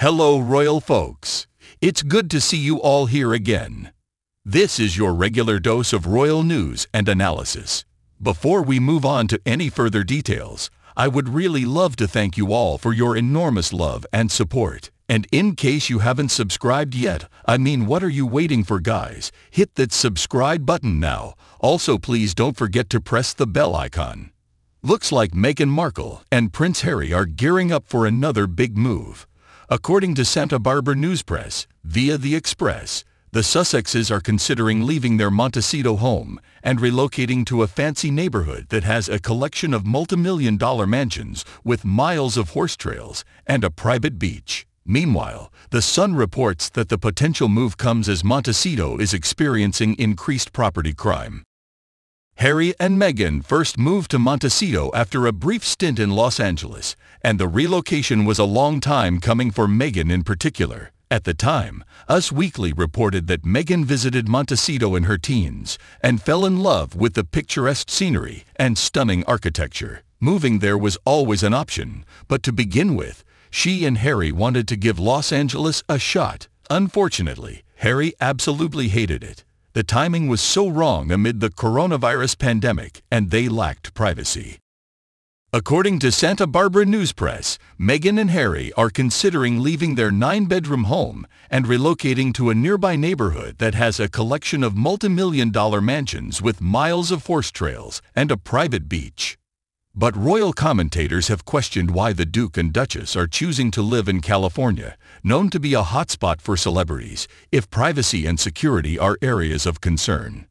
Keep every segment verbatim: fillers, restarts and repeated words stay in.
Hello, royal folks. It's good to see you all here again. This is your regular dose of royal news and analysis. Before we move on to any further details, I would really love to thank you all for your enormous love and support. And in case you haven't subscribed yet, I mean, what are you waiting for, guys? Hit that subscribe button now. Also, please don't forget to press the bell icon. Looks like Meghan Markle and Prince Harry are gearing up for another big move. According to Santa Barbara News Press, via The Express, the Sussexes are considering leaving their Montecito home and relocating to a fancy neighborhood that has a collection of multi-million dollar mansions with miles of horse trails and a private beach. Meanwhile, The Sun reports that the potential move comes as Montecito is experiencing increased property crime. Harry and Meghan first moved to Montecito after a brief stint in Los Angeles, and the relocation was a long time coming for Meghan in particular. At the time, Us Weekly reported that Meghan visited Montecito in her teens and fell in love with the picturesque scenery and stunning architecture. Moving there was always an option, but to begin with, she and Harry wanted to give Los Angeles a shot. Unfortunately, Harry absolutely hated it. The timing was so wrong amid the coronavirus pandemic, and they lacked privacy. According to Santa Barbara News Press, Meghan and Harry are considering leaving their nine-bedroom home and relocating to a nearby neighborhood that has a collection of multi-million dollar mansions with miles of horse trails and a private beach. But royal commentators have questioned why the Duke and Duchess are choosing to live in California, known to be a hotspot for celebrities, if privacy and security are areas of concern.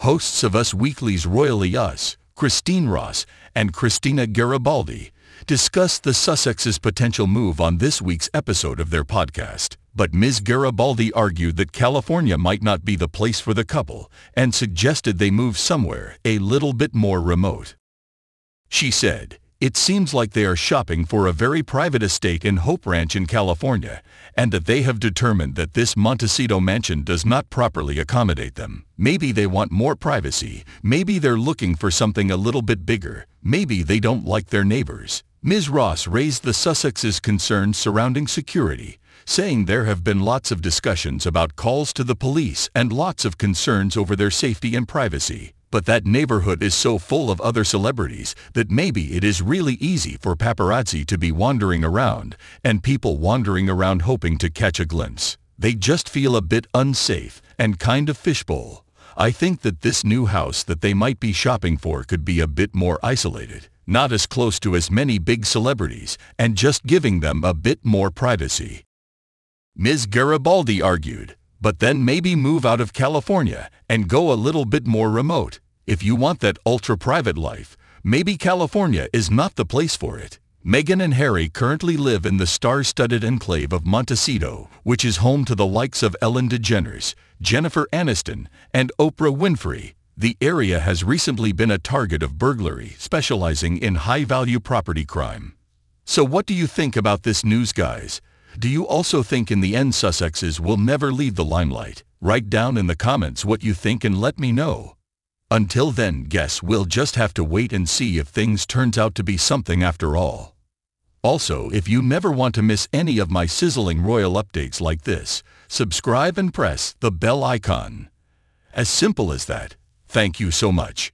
Hosts of Us Weekly's Royally Us, Christine Ross and Christina Garibaldi discussed the Sussexes' potential move on this week's episode of their podcast, but Miz Garibaldi argued that California might not be the place for the couple and suggested they move somewhere a little bit more remote. She said, "It seems like they are shopping for a very private estate in Hope Ranch in California, and that they have determined that this Montecito mansion does not properly accommodate them. Maybe they want more privacy, maybe they're looking for something a little bit bigger, maybe they don't like their neighbors." Miz Ross raised the Sussexes' concerns surrounding security, saying there have been lots of discussions about calls to the police and lots of concerns over their safety and privacy. But that neighborhood is so full of other celebrities that maybe it is really easy for paparazzi to be wandering around and people wandering around hoping to catch a glimpse. They just feel a bit unsafe and kind of fishbowl. I think that this new house that they might be shopping for could be a bit more isolated, not as close to as many big celebrities, and just giving them a bit more privacy." Miz Garibaldi argued, "But then maybe move out of California and go a little bit more remote. If you want that ultra-private life, maybe California is not the place for it." Meghan and Harry currently live in the star-studded enclave of Montecito, which is home to the likes of Ellen DeGeneres, Jennifer Aniston, and Oprah Winfrey. The area has recently been a target of burglary, specializing in high-value property crime. So what do you think about this news, guys? Do you also think in the end Sussexes will never leave the limelight? Write down in the comments what you think and let me know. Until then, guess we'll just have to wait and see if things turns out to be something after all. Also, if you never want to miss any of my sizzling royal updates like this, subscribe and press the bell icon. As simple as that. Thank you so much.